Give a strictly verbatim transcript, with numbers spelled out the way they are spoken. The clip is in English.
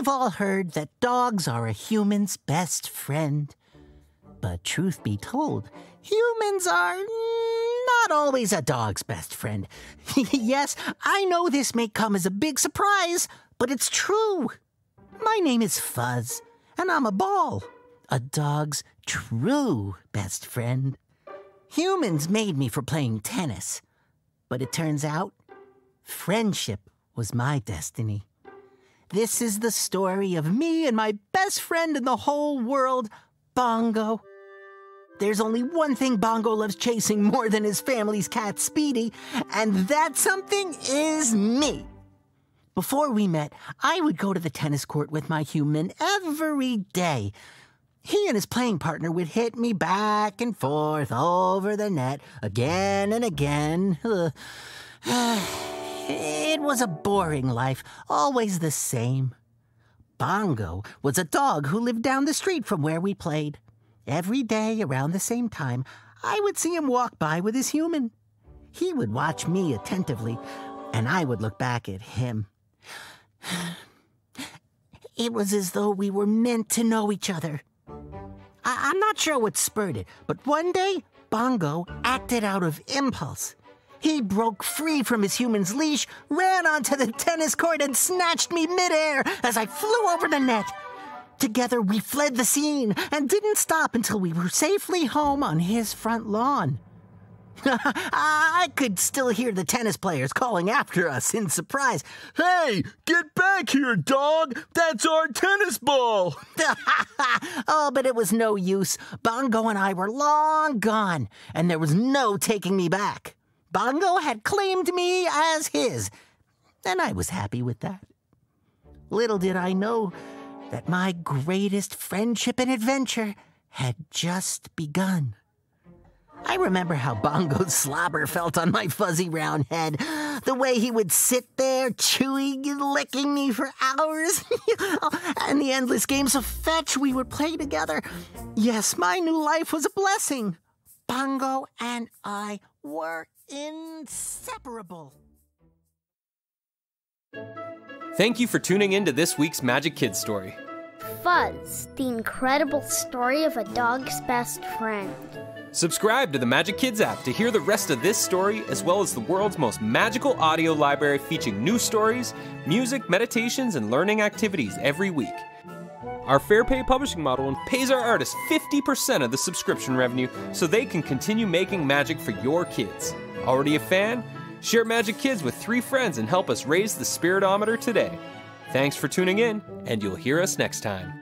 We've all heard that dogs are a human's best friend. But truth be told, humans are not always a dog's best friend. Yes, I know this may come as a big surprise, but it's true. My name is Fuzz, and I'm a ball, a dog's true best friend. Humans made me for playing tennis, but it turns out friendship was my destiny. This is the story of me and my best friend in the whole world, Bongo. There's only one thing Bongo loves chasing more than his family's cat, Speedy, and that something is me. Before we met, I would go to the tennis court with my human every day. He and his playing partner would hit me back and forth over the net again and again. It was a boring life, always the same. Bongo was a dog who lived down the street from where we played. Every day around the same time, I would see him walk by with his human. He would watch me attentively, and I would look back at him. It was as though we were meant to know each other. I I'm not sure what spurred it, but one day, Bongo acted out of impulse. He broke free from his human's leash, ran onto the tennis court, and snatched me midair as I flew over the net. Together, we fled the scene and didn't stop until we were safely home on his front lawn. I could still hear the tennis players calling after us in surprise. Hey, get back here, dog! That's our tennis ball! Oh, but it was no use. Bongo and I were long gone, and there was no taking me back. Bongo had claimed me as his, and I was happy with that. Little did I know that my greatest friendship and adventure had just begun. I remember how Bongo's slobber felt on my fuzzy round head, the way he would sit there chewing and licking me for hours, and the endless games of fetch we would play together. Yes, my new life was a blessing. Bongo and I were inseparable. Thank you for tuning in to this week's Majik Kids story. Fuzz, the incredible story of a dog's best friend. Subscribe to the Majik Kids app to hear the rest of this story, as well as the world's most magical audio library featuring new stories, music, meditations, and learning activities every week. Our fair pay publishing model pays our artists fifty percent of the subscription revenue so they can continue making magic for your kids. Already a fan? Share Majik Kids with three friends and help us raise the spiritometer today. Thanks for tuning in, and you'll hear us next time.